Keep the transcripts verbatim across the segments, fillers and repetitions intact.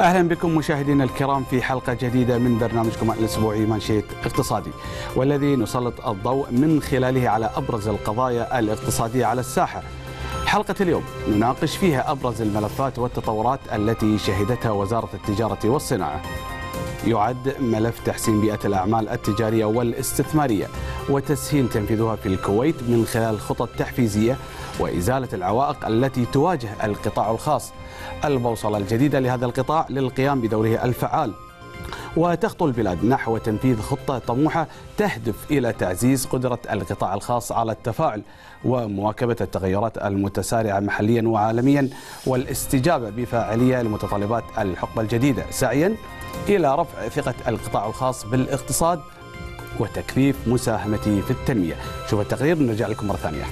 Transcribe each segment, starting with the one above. أهلا بكم مشاهدينا الكرام في حلقة جديدة من برنامجكم الأسبوعي مانشيت اقتصادي، والذي نسلط الضوء من خلاله على أبرز القضايا الاقتصادية على الساحة. حلقة اليوم نناقش فيها أبرز الملفات والتطورات التي شهدتها وزارة التجارة والصناعة. يعد ملف تحسين بيئة الأعمال التجارية والاستثمارية وتسهيل تنفيذها في الكويت من خلال خطط تحفيزية وإزالة العوائق التي تواجه القطاع الخاص، البوصلة الجديدة لهذا القطاع للقيام بدوره الفعال، وتخطو البلاد نحو تنفيذ خطة طموحة تهدف إلى تعزيز قدرة القطاع الخاص على التفاعل ومواكبة التغيرات المتسارعة محليا وعالميا والاستجابة بفاعلية لمتطلبات الحقبة الجديدة، سعيا إلى رفع ثقة القطاع الخاص بالاقتصاد وتكثيف مساهمته في التنمية. شوف التقرير ونرجع لكم مرة ثانية.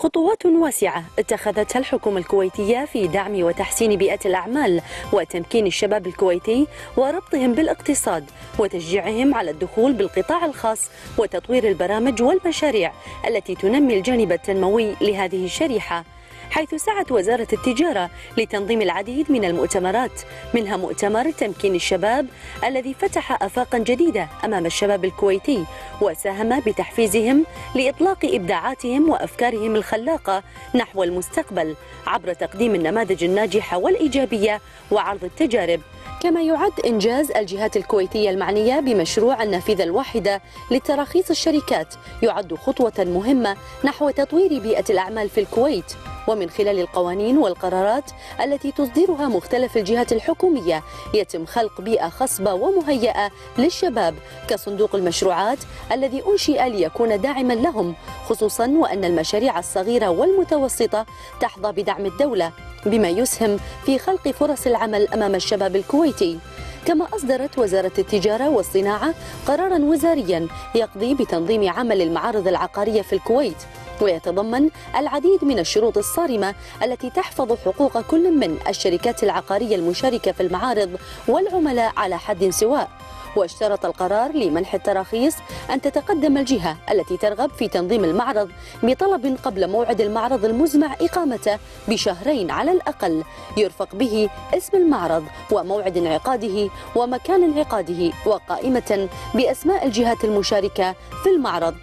خطوات واسعة اتخذتها الحكومة الكويتية في دعم وتحسين بيئة الأعمال وتمكين الشباب الكويتي وربطهم بالاقتصاد وتشجيعهم على الدخول بالقطاع الخاص وتطوير البرامج والمشاريع التي تنمي الجانب التنموي لهذه الشريحة، حيث سعت وزارة التجارة لتنظيم العديد من المؤتمرات، منها مؤتمر تمكين الشباب الذي فتح آفاقا جديدة أمام الشباب الكويتي وساهم بتحفيزهم لإطلاق إبداعاتهم وأفكارهم الخلاقة نحو المستقبل عبر تقديم النماذج الناجحة والإيجابية وعرض التجارب. كما يعد إنجاز الجهات الكويتية المعنية بمشروع النافذة الواحدة لتراخيص الشركات يعد خطوة مهمة نحو تطوير بيئة الأعمال في الكويت، ومن خلال القوانين والقرارات التي تصدرها مختلف الجهات الحكومية يتم خلق بيئة خصبة ومهيئة للشباب كصندوق المشروعات الذي أنشئ ليكون داعما لهم، خصوصا وأن المشاريع الصغيرة والمتوسطة تحظى بدعم الدولة بما يسهم في خلق فرص العمل أمام الشباب الكويتي. كما أصدرت وزارة التجارة والصناعة قراراً وزارياً يقضي بتنظيم عمل المعارض العقارية في الكويت ويتضمن العديد من الشروط الصارمة التي تحفظ حقوق كل من الشركات العقارية المشاركة في المعارض والعملاء على حد سواء، واشترط القرار لمنح التراخيص أن تتقدم الجهة التي ترغب في تنظيم المعرض بطلب قبل موعد المعرض المزمع إقامته بشهرين على الأقل يرفق به اسم المعرض وموعد انعقاده ومكان انعقاده وقائمة بأسماء الجهات المشاركة في المعرض.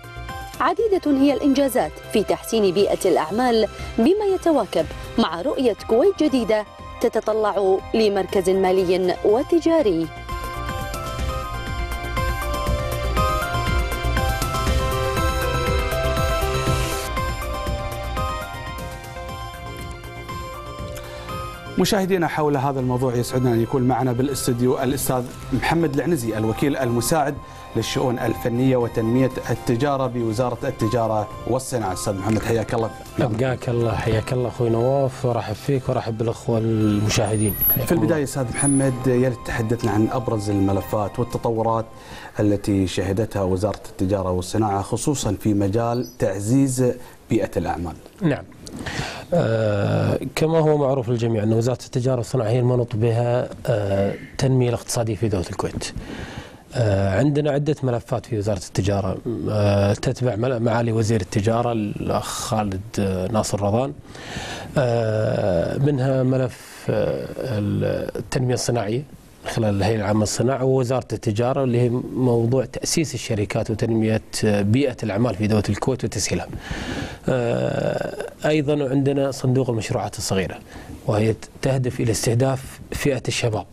عديدة هي الإنجازات في تحسين بيئة الأعمال بما يتواكب مع رؤية كويت جديدة تتطلع لمركز مالي وتجاري. مشاهدينا، حول هذا الموضوع يسعدنا أن يكون معنا بالاستديو الأستاذ محمد العنزي، الوكيل المساعد للشؤون الفنية وتنمية التجارة بوزارة التجارة والصناعة. أستاذ محمد، حياك الله. أبقاك الله، حياك الله أخوي نواف، ورحب فيك ورحب بالأخوة المشاهدين. في البداية أستاذ محمد، يا ريت تحدثنا عن أبرز الملفات والتطورات التي شهدتها وزارة التجارة والصناعة خصوصا في مجال تعزيز بيئة الأعمال. نعم، آه كما هو معروف للجميع أن وزارة التجارة والصناعة هي المنوط بها آه التنمية الاقتصادية في دولة الكويت. آه عندنا عدة ملفات في وزارة التجارة آه تتبع معالي وزير التجارة الأخ خالد آه ناصر الروضان، آه منها ملف آه التنمية الصناعية من خلال الهيئة العامة للصناعة ووزارة التجارة، اللي هي موضوع تأسيس الشركات وتنمية بيئة الأعمال في دولة الكويت وتسهيلها. أيضا عندنا صندوق المشروعات الصغيرة وهي تهدف إلى استهداف فئة الشباب.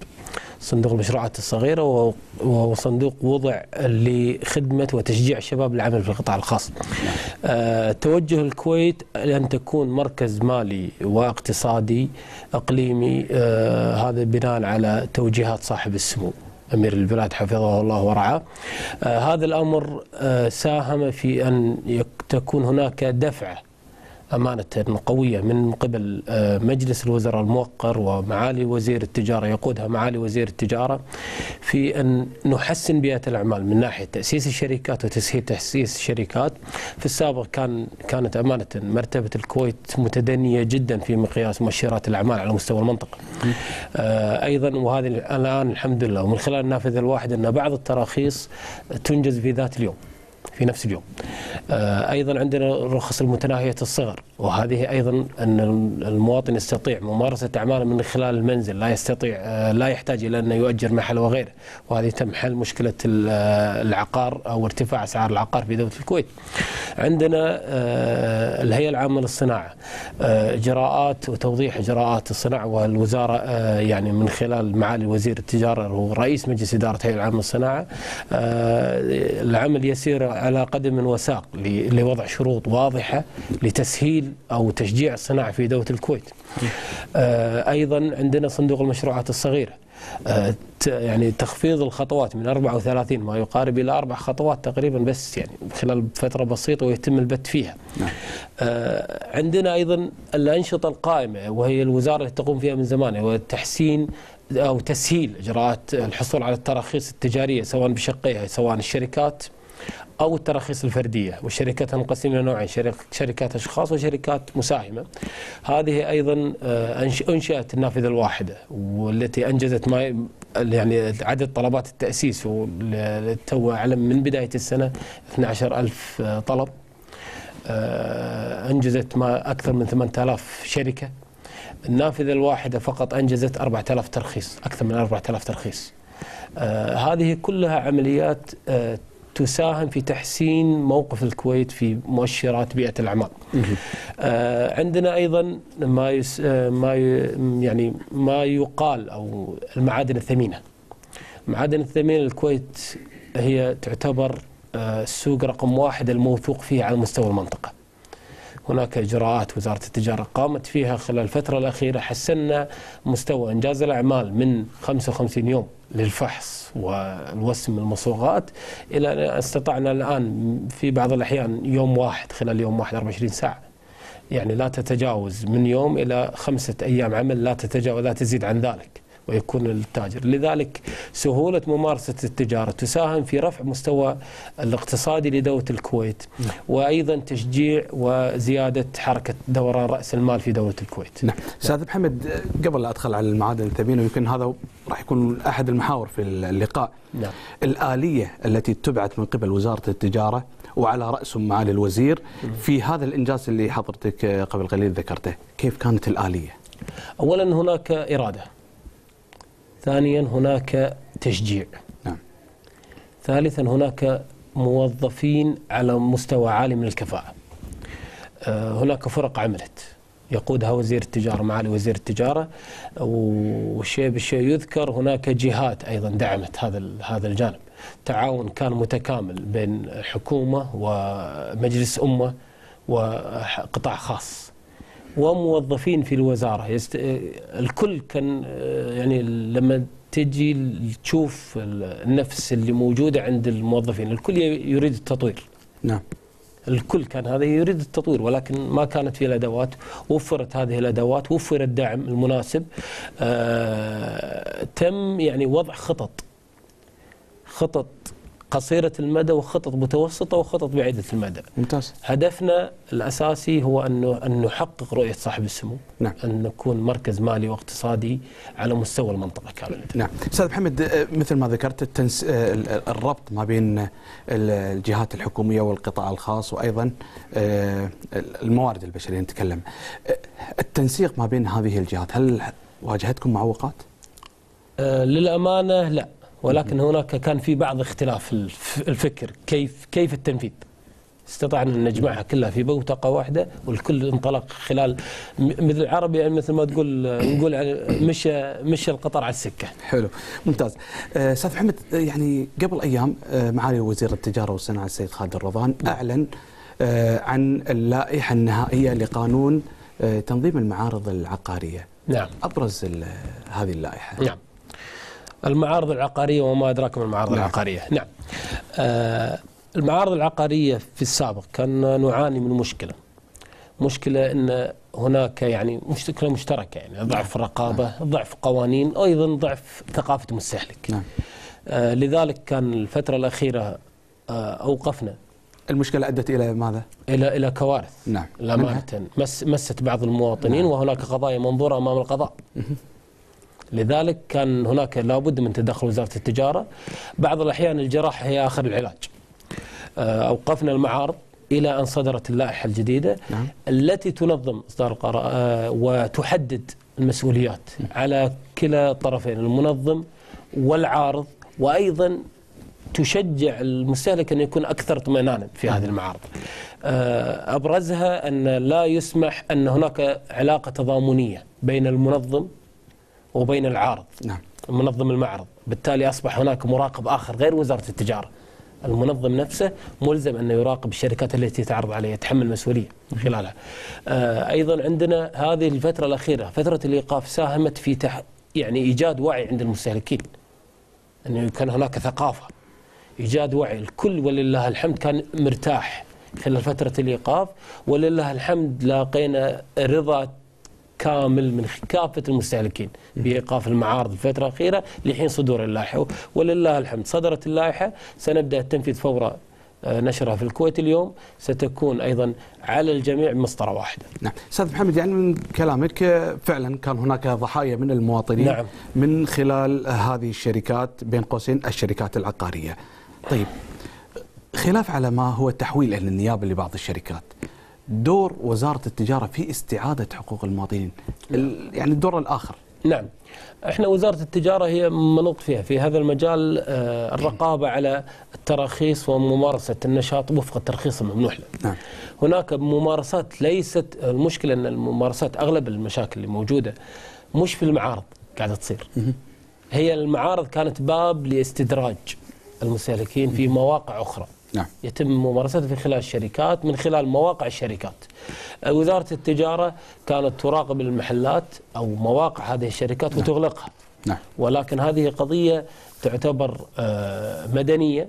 صندوق المشروعات الصغيرة وصندوق وضع لخدمة وتشجيع الشباب للعمل في القطاع الخاص. توجه الكويت لأن تكون مركز مالي واقتصادي إقليمي، هذا بناء على توجيهات صاحب السمو أمير البلاد حفظه الله ورعاه. هذا الأمر ساهم في أن تكون هناك دفعة أمانة قوية من قبل مجلس الوزراء الموقر ومعالي وزير التجارة يقودها معالي وزير التجارة في أن نحسن بيئة الأعمال من ناحية تأسيس الشركات وتسهيل تأسيس الشركات. في السابق كان كانت أمانة مرتبة الكويت متدنية جدا في مقياس مؤشرات الأعمال على مستوى المنطقة. أيضا وهذه الآن الحمد لله ومن خلال النافذة الواحدة أن بعض التراخيص تنجز في ذات اليوم. في نفس اليوم. أيضا عندنا رخص المتناهية الصغر، وهذه أيضا أن المواطن يستطيع ممارسة أعماله من خلال المنزل، لا يستطيع لا يحتاج إلى أن يؤجر محل وغيره، وهذه تم حل مشكلة العقار أو ارتفاع أسعار العقار في دولة الكويت. عندنا الهيئة العامة للصناعة، إجراءات وتوضيح إجراءات الصناعة، والوزارة يعني من خلال معالي وزير التجارة ورئيس مجلس إدارة الهيئة العامة للصناعة، العمل يسير على قدم وساق لوضع شروط واضحة لتسهيل أو تشجيع الصناعة في دولة الكويت. أيضا عندنا صندوق المشروعات الصغيرة، يعني تخفيض الخطوات من أربعة وثلاثين ما يقارب إلى أربع خطوات تقريبا بس، يعني خلال فترة بسيطة ويتم البت فيها. نعم. عندنا أيضا الأنشطة القائمة، وهي الوزارة اللي تقوم فيها من زمان، وتحسين أو تسهيل إجراءات الحصول على التراخيص التجارية سواء بشقيها، سواء الشركات أو التراخيص الفردية. والشركات تنقسم إلى نوعين، شركات أشخاص وشركات مساهمة. هذه أيضا أنشأت النافذة الواحدة، والتي أنجزت ما يعني عدد طلبات التأسيس، والتو أعلم من بداية السنة اثني عشر ألف طلب، أنجزت ما أكثر من ثمانية آلاف شركة. النافذة الواحدة فقط أنجزت أربعة آلاف ترخيص، أكثر من أربعة آلاف ترخيص. هذه كلها عمليات تساهم في تحسين موقف الكويت في مؤشرات بيئة الأعمال. آه عندنا أيضا ما يس ما يعني ما يقال أو المعادن الثمينة. المعادن الثمينة الكويت هي تعتبر آه السوق رقم واحد الموثوق فيه على مستوى المنطقة. هناك إجراءات وزارة التجارة قامت فيها خلال الفترة الأخيرة، حسنا مستوى إنجاز الأعمال من خمسة وخمسين يوم للفحص والوسم المصوغات إلى أن استطعنا الآن في بعض الأحيان يوم واحد، خلال يوم واحد أربعة وعشرين ساعة، يعني لا تتجاوز من يوم إلى خمسة أيام عمل، لا تتجاوز لا تزيد عن ذلك، ويكون التاجر. لذلك سهولة ممارسة التجارة تساهم في رفع مستوى الاقتصادي لدولة الكويت، وأيضا تشجيع وزيادة حركة دوران رأس المال في دولة الكويت. نعم. أستاذ محمد، قبل لا أدخل على المعادن الثمينة، ويمكن هذا راح يكون أحد المحاور في اللقاء. نعم. الآلية التي اتبعت من قبل وزارة التجارة وعلى رأسهم معالي الوزير في هذا الإنجاز اللي حضرتك قبل قليل ذكرته، كيف كانت الآلية؟ أولا هناك إرادة. ثانيا هناك تشجيع. نعم. ثالثا هناك موظفين على مستوى عالي من الكفاءة. هناك فرق عملت يقودها وزير التجارة، معالي وزير التجارة، والشيء بالشيء يذكر. هناك جهات أيضا دعمت هذا هذا الجانب. تعاون كان متكامل بين حكومة ومجلس أمة وقطاع خاص وموظفين في الوزارة. يست... الكل كان يعني لما تجي تشوف النفس اللي موجودة عند الموظفين، الكل يريد التطوير. نعم. الكل كان هذا يريد التطوير، ولكن ما كانت في الأدوات. وفرت هذه الأدوات، وفر الدعم المناسب. آه... تم يعني وضع خطط خطط قصيرة المدى، وخطط متوسطة، وخطط بعيدة المدى. ممتاز. هدفنا الأساسي هو أنه أن نحقق رؤية صاحب السمو. نعم. أن نكون مركز مالي واقتصادي على مستوى المنطقة كاملة. نعم. أستاذ محمد، مثل ما ذكرت التنس... الربط ما بين الجهات الحكومية والقطاع الخاص، وأيضا الموارد البشرية نتكلم، التنسيق ما بين هذه الجهات، هل واجهتكم معوقات؟ للأمانة لا، ولكن هناك كان في بعض اختلاف الفكر كيف كيف التنفيذ. استطعنا ان نجمعها كلها في بوتقه واحده، والكل انطلق خلال مثل العربي، يعني مثل ما تقول نقول مشى مشى القطر على السكه. حلو، ممتاز. استاذ محمد، يعني قبل ايام معالي وزير التجاره والصناعه السيد خالد الروضان اعلن عن اللائحه النهائيه لقانون تنظيم المعارض العقاريه. نعم. ابرز هذه اللائحه. نعم. المعارض العقارية وما أدراكم المعارض. نعم. العقارية. نعم. آه المعارض العقارية في السابق كنا نعاني من مشكلة مشكلة أن هناك يعني مشكلة مشتركة، يعني ضعف الرقابة، ضعف قوانين، أيضا ضعف ثقافة المستهلك. نعم. آه لذلك كان الفترة الأخيرة آه أوقفنا. المشكلة أدت إلى ماذا؟ إلى إلى كوارث. نعم. لامانة مس مست بعض المواطنين. نعم. وهناك قضايا منظورة أمام القضاء. لذلك كان هناك لابد من تدخل وزارة التجارة. بعض الأحيان الجراحة هي آخر العلاج. أوقفنا المعارض إلى أن صدرت اللائحة الجديدة نعم. التي تنظم إصدار القرار وتحدد المسؤوليات على كلا الطرفين المنظم والعارض، وأيضا تشجع المستهلك أن يكون أكثر اطمئنانا في هذه المعارض. أبرزها أن لا يسمح أن هناك علاقة تضامنية بين المنظم وبين العارض نعم. منظم المعرض، بالتالي أصبح هناك مراقب آخر غير وزارة التجارة. المنظم نفسه ملزم أنه يراقب الشركات التي تعرض عليه، يتحمل مسؤولية من خلالها. أيضا عندنا هذه الفترة الأخيرة فترة الإيقاف ساهمت في تح... يعني إيجاد وعي عند المستهلكين، أنه كان هناك ثقافة، إيجاد وعي. الكل ولله الحمد كان مرتاح خلال فترة الإيقاف، ولله الحمد لاقينا رضا كامل من كافة المستهلكين بإيقاف المعارض الفترة الأخيرة لحين صدور اللائحة، ولله الحمد صدرت اللائحة. سنبدأ التنفيذ فورا نشرها في الكويت اليوم، ستكون أيضا على الجميع مسطرة واحدة. نعم، أستاذ محمد، يعني من كلامك فعلا كان هناك ضحايا من المواطنين نعم. من خلال هذه الشركات بين قوسين الشركات العقارية. طيب، خلاف على ما هو التحويل إلى النيابة لبعض الشركات، دور وزارة التجارة في استعادة حقوق المواطنين نعم. يعني الدور الآخر. نعم، احنا وزارة التجارة هي منوط فيها في هذا المجال الرقابة على التراخيص وممارسة النشاط وفق الترخيص الممنوح له نعم. هناك ممارسات، ليست المشكلة ان الممارسات، اغلب المشاكل اللي موجودة مش في المعارض قاعدة تصير. هي المعارض كانت باب لاستدراج المستهلكين في مواقع اخرى نعم. يتم ممارستها في خلال الشركات من خلال مواقع الشركات. وزارة التجارة كانت تراقب المحلات أو مواقع هذه الشركات نعم. وتغلقها نعم. ولكن هذه قضية تعتبر مدنية،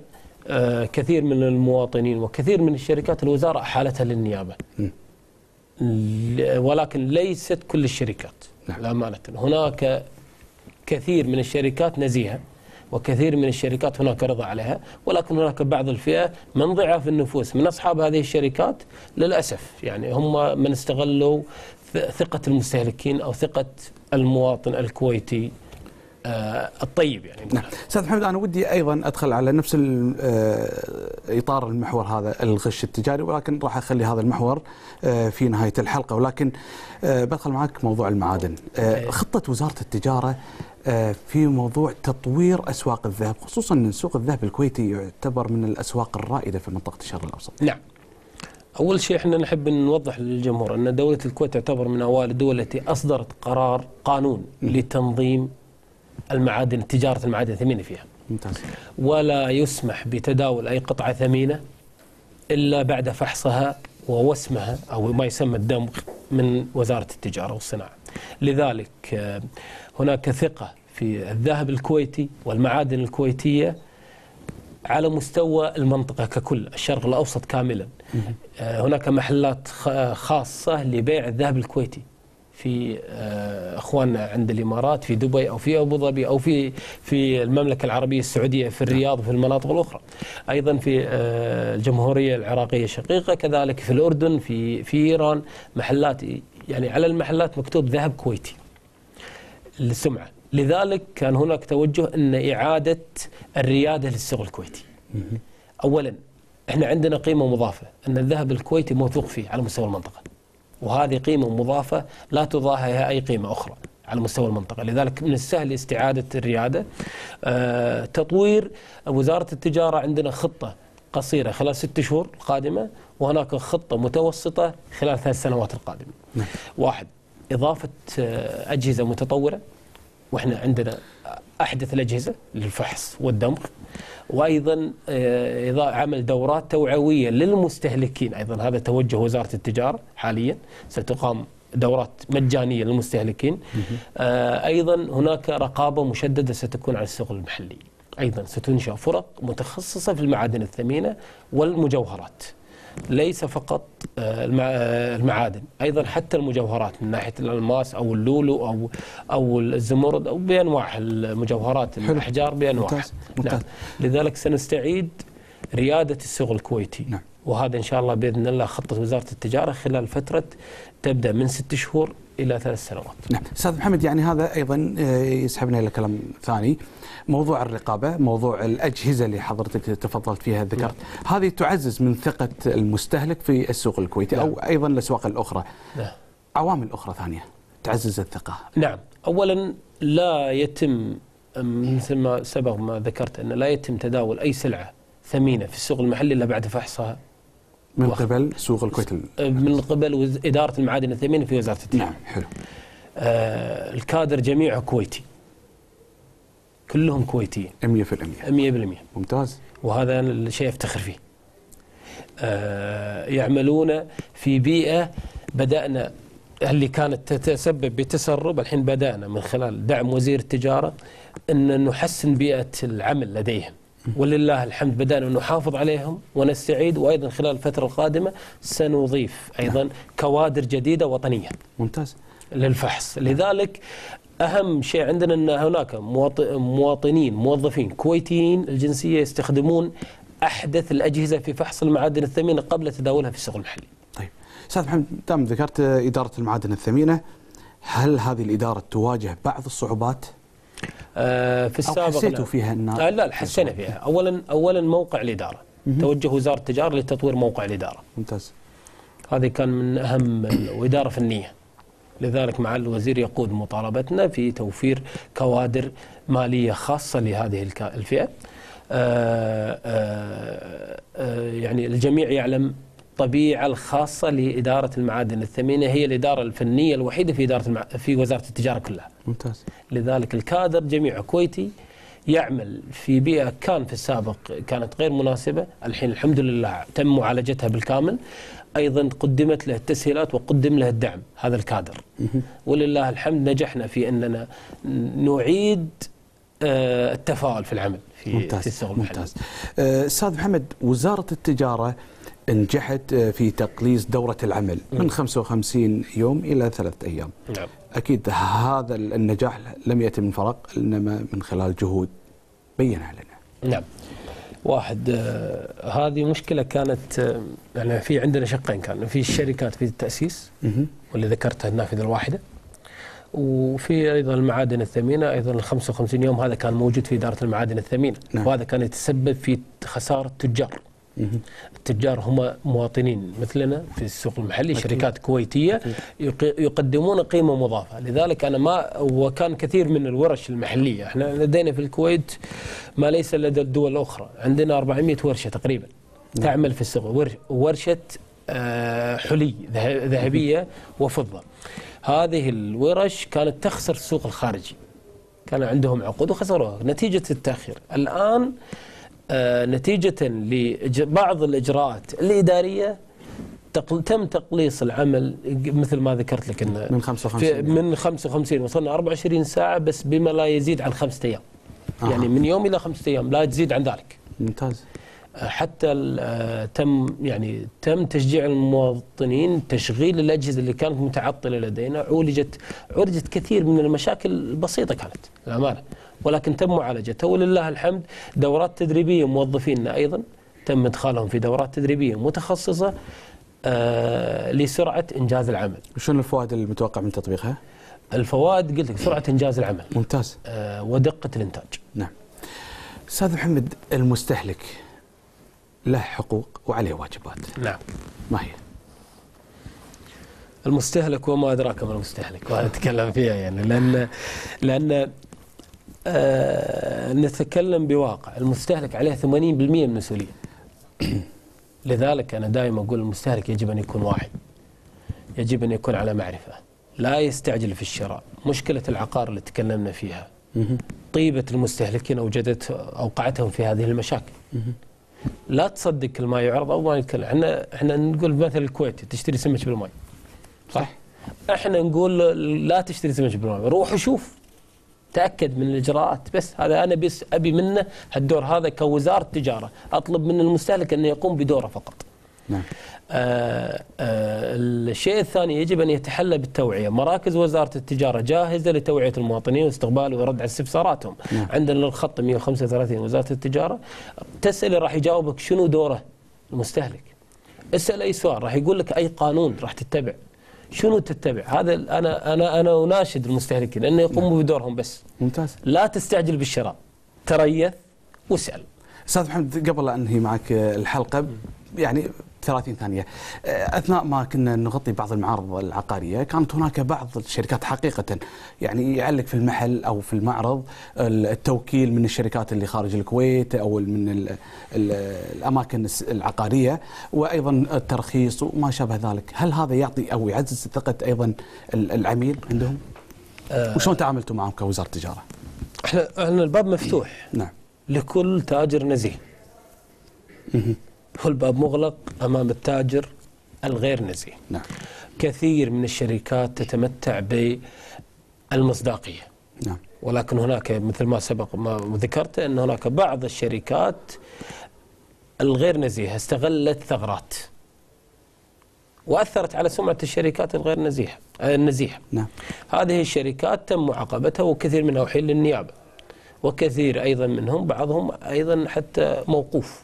كثير من المواطنين وكثير من الشركات الوزارة أحالتها للنيابة م. ولكن ليست كل الشركات نعم. لأمانة، هناك كثير من الشركات نزيهة وكثير من الشركات هناك رضا عليها، ولكن هناك بعض الفئة من ضعاف النفوس من أصحاب هذه الشركات للأسف، يعني هم من استغلوا ثقة المستهلكين أو ثقة المواطن الكويتي آه الطيب. يعني نعم. أستاذ محمد، أنا ودي أيضا أدخل على نفس إطار المحور هذا الغش التجاري، ولكن راح أخلي هذا المحور آه في نهاية الحلقة، ولكن آه بدخل معك موضوع المعادن. آه خطة وزارة التجارة في موضوع تطوير أسواق الذهب، خصوصا أن سوق الذهب الكويتي يعتبر من الأسواق الرائدة في منطقة الشرق الأوسط. نعم، أول شيء احنا نحب نوضح للجمهور أن دولة الكويت تعتبر من أوائل الدول التي أصدرت قرار قانون م. لتنظيم المعادن، تجارة المعادن الثمينة فيها. ممتاز. ولا يسمح بتداول أي قطعة ثمينة إلا بعد فحصها ووسمها أو ما يسمى الدمغ من وزارة التجارة والصناعة. لذلك هناك ثقة في الذهب الكويتي والمعادن الكويتية على مستوى المنطقة ككل، الشرق الأوسط كاملا. هناك محلات خاصة لبيع الذهب الكويتي في اخواننا عند الامارات، في دبي او في ابو ظبي او في في المملكه العربيه السعوديه، في الرياض وفي المناطق الاخرى. ايضا في الجمهوريه العراقيه الشقيقه، كذلك في الاردن، في في ايران، محلات يعني على المحلات مكتوب ذهب كويتي للسمعه. لذلك كان هناك توجه ان اعاده الرياده للسوق الكويتي. اولا احنا عندنا قيمه مضافه ان الذهب الكويتي موثوق فيه على مستوى المنطقه، وهذه قيمة مضافة لا تضاهيها أي قيمة أخرى على مستوى المنطقة. لذلك من السهل استعادة الريادة. أه تطوير وزارة التجارة عندنا خطة قصيرة خلال ست شهور القادمة، وهناك خطة متوسطة خلال ثلاث سنوات القادمة. واحد، إضافة أجهزة متطورة، وإحنا عندنا أحدث الأجهزة للفحص والدمغ، وأيضا عمل دورات توعوية للمستهلكين. أيضا هذا توجه وزارة التجارة حاليا، ستقام دورات مجانية للمستهلكين. أيضا هناك رقابة مشددة ستكون على السوق المحلي. أيضا ستنشأ فرق متخصصة في المعادن الثمينة والمجوهرات، ليس فقط المعادن، ايضا حتى المجوهرات من ناحيه الالماس او اللولو او او الزمرد او بانواع المجوهرات، الاحجار بانواعها. نعم. لذلك سنستعيد رياده السوق الكويتي نعم. وهذا ان شاء الله باذن الله خطه وزاره التجاره خلال فتره تبدا من ست شهور إلى ثلاث سنوات. نعم أستاذ محمد، يعني هذا أيضا يسحبنا إلى كلام ثاني، موضوع الرقابة، موضوع الأجهزة اللي حضرتك تفضلت فيها ذكرت، هذه تعزز من ثقة المستهلك في السوق الكويتي. نعم. أو أيضا الأسواق الأخرى. نعم. عوامل أخرى ثانية تعزز الثقة. نعم، أولا لا يتم مثل ما سبق ما ذكرت أن لا يتم تداول أي سلعة ثمينة في السوق المحلي إلا بعد فحصها من قبل سوق الكويت، من قبل إدارة المعادن الثمينة في وزارة التجارة. نعم حلو. آه الكادر جميعه كويتي، كلهم كويتيين مئة بالمئة. مئة بالمئة ممتاز، وهذا الشيء أفتخر فيه. آه يعملون في بيئة بدأنا اللي كانت تتسبب بتسرب، الحين بدأنا من خلال دعم وزير التجارة أن نحسن بيئة العمل لديهم، ولله الحمد بدأنا نحافظ عليهم ونستعيد، وأيضا خلال الفترة القادمة سنضيف أيضا كوادر جديدة وطنية ممتاز للفحص. لذلك أهم شيء عندنا أن هناك مواطنين موظفين كويتيين الجنسية يستخدمون أحدث الأجهزة في فحص المعادن الثمينة قبل تداولها في السوق المحلي. طيب أستاذ محمد، دام ذكرت إدارة المعادن الثمينة، هل هذه الإدارة تواجه بعض الصعوبات؟ آه في السابق حسيتوا فيها النار؟ آه لا حسينا فيها. أولا أولا موقع الإدارة، توجه وزارة التجارة لتطوير موقع الإدارة. ممتاز. هذه كان من أهم، وإدارة فنية. لذلك معالي الوزير يقود مطالبتنا في توفير كوادر مالية خاصة لهذه الفئة. آه آه آه يعني الجميع يعلم الطبيعة الخاصة لإدارة المعادن الثمينة، هي الإدارة الفنية الوحيدة في إدارة المع... في وزارة التجارة كلها. ممتاز. لذلك الكادر جميعه كويتي يعمل في بيئة كان في السابق كانت غير مناسبة، الحين الحمد لله تم معالجتها بالكامل، أيضا قدمت له التسهيلات وقدم له الدعم هذا الكادر. ولله الحمد نجحنا في أننا نعيد التفاعل في العمل في ممتاز. في السوق المحلي. ممتاز. أستاذ محمد، وزارة التجارة نجحت في تقليص دورة العمل من خمسة وخمسين يوم إلى ثلاثة أيام. نعم. أكيد هذا النجاح لم يتم من فراغ، إنما من خلال جهود بينها لنا. نعم. واحد آه هذه مشكلة كانت آه يعني في عندنا شقين، كان في الشركات في التأسيس واللي ذكرتها النافذة الواحدة، وفي أيضا المعادن الثمينة. أيضا ال خمسة وخمسين يوم هذا كان موجود في إدارة المعادن الثمينة. نعم. وهذا كان يتسبب في خسارة تجار. التجار هم مواطنين مثلنا في السوق المحلي، شركات كويتية يقدمون قيمة مضافة. لذلك أنا ما وكان كثير من الورش المحلية، احنا لدينا في الكويت ما ليس لدى الدول الأخرى، عندنا أربعمئة ورشة تقريبا تعمل في السوق، ورشة حلي ذهبية وفضة. هذه الورش كانت تخسر السوق الخارجي، كان عندهم عقود وخسروها نتيجة التأخير. الآن نتيجة لبعض الإجراءات الإدارية تم تقليص العمل مثل ما ذكرت لك إن من خمسة وخمسين من خمسة وخمسين وصلنا أربعة وعشرين ساعة بس، بما لا يزيد عن خمسة أيام. آه. يعني من يوم إلى خمسة أيام لا تزيد عن ذلك. ممتاز. حتى تم يعني تم تشجيع المواطنين، تشغيل الأجهزة اللي كانت متعطلة لدينا عولجت عرجت كثير من المشاكل البسيطة كانت للأمانة، ولكن تم معالجتها ولله الحمد. دورات تدريبية موظفينا أيضا تم إدخالهم في دورات تدريبية متخصصة آه لسرعة إنجاز العمل. شنو الفوائد المتوقعة من تطبيقها؟ الفوائد قلت لك سرعة إنجاز العمل. ممتاز. آه ودقة الإنتاج. نعم. أستاذ محمد، المستهلك له حقوق وعليه واجبات. نعم. ما هي؟ المستهلك وما أدراك ما المستهلك، وأنا أتكلم فيها يعني لأن لأن آه نتكلم بواقع، المستهلك عليه ثمانين بالمئة من المسؤولية. لذلك أنا دائما أقول المستهلك يجب أن يكون واعي، يجب أن يكون على معرفة، لا يستعجل في الشراء. مشكلة العقار اللي تكلمنا فيها طيبة المستهلكين أوجدت أوقعتهم في هذه المشاكل. لا تصدق كل ما يعرض أو ما يتكلم. احنا احنا نقول مثل الكويت تشتري سمك بالماء، صح؟ احنا نقول لا تشتري سمك بالماء، روح وشوف، تأكد من الإجراءات. بس هذا أنا بس أبي منه الدور هذا كوزارة تجارة، أطلب من المستهلك أنه يقوم بدوره فقط. نعم. آه آه الشيء الثاني يجب أن يتحلى بالتوعية. مراكز وزارة التجارة جاهزة لتوعية المواطنين واستقبال ورد على استفساراتهم. نعم. عندنا الخط مئة وخمسة وثلاثين وزارة التجارة، تسأل راح يجاوبك شنو دوره المستهلك، اسأل أي سؤال راح يقول لك أي قانون راح تتبع، شنو تتبع؟ هذا انا انا انا اناشد المستهلكين انه يقوموا بدورهم بس. ممتاز. لا تستعجل بالشراء، تريث واسال. استاذ محمد، قبل لا انهي معك الحلقه يعني ثلاثين ثانية، اثناء ما كنا نغطي بعض المعارض العقاريه كانت هناك بعض الشركات حقيقه يعني يعلق في المحل او في المعرض التوكيل من الشركات اللي خارج الكويت او من ال ال الاماكن العقاريه، وايضا الترخيص وما شابه ذلك. هل هذا يعطي او يعزز ثقه ايضا العميل عندهم؟ أه وشلون تعاملتوا معهم كوزاره التجاره؟ احنا احنا الباب مفتوح. نعم. لكل تاجر نزيه. هو الباب مغلق أمام التاجر الغير نزيه. نعم. كثير من الشركات تتمتع بالمصداقية. نعم. ولكن هناك مثل ما سبق ما ذكرت أن هناك بعض الشركات الغير نزيهة استغلت ثغرات وأثرت على سمعة الشركات الغير نزيهة النزيهة. نعم. هذه الشركات تم معاقبتها وكثير منها أحيل للنيابة، وكثير أيضا منهم بعضهم أيضا حتى موقوف.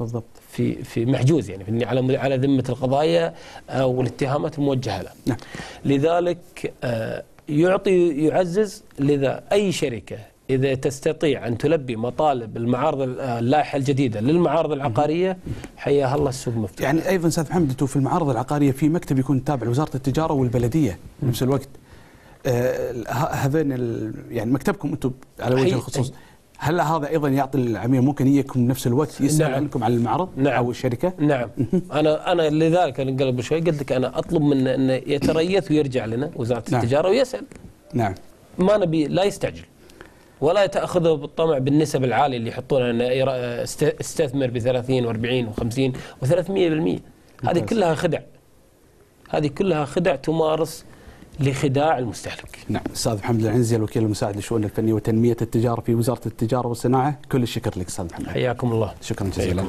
بالضبط. في في محجوز يعني على على ذمه القضايا او الاتهامات الموجهه له. نعم. لذلك يعطي يعزز، لذا اي شركه اذا تستطيع ان تلبي مطالب المعارض اللائحه الجديده للمعارض العقاريه حياها الله، السوق مفتوح. يعني ايضا استاذ محمد، انتم في المعارض العقاريه في مكتب يكون تابع لوزاره التجاره والبلديه بنفس الوقت. هذين يعني مكتبكم انتم على وجه الخصوص، هل هذا ايضا يعطي العميل ممكنيه يكون نفس الوقت يسال عنكم؟ نعم. على المعرض. نعم. او الشركه. نعم. انا انا لذلك انا قبل شوي قلت لك انا اطلب منه انه يتريث ويرجع لنا وزاره نعم. التجاره ويسال. نعم. ما نبي لا يستعجل ولا يتاخذه بالطمع بالنسب العاليه اللي يحطونها انه استثمر ب ثلاثين وأربعين وخمسين وثلاثمئة بالمئة. هذه كلها خدع، هذه كلها خدع تمارس لخداع المستهلك. نعم. استاذ محمد العنزي، الوكيل المساعد لشؤون الفنيه وتنميه التجاره في وزاره التجاره والصناعه، كل الشكر لك استاذ محمد. حياكم الله. شكرا جزيلا.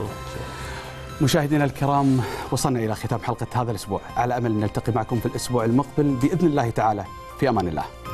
مشاهدينا الكرام، وصلنا الى ختام حلقه هذا الاسبوع، على امل ان نلتقي معكم في الاسبوع المقبل باذن الله تعالى. في امان الله.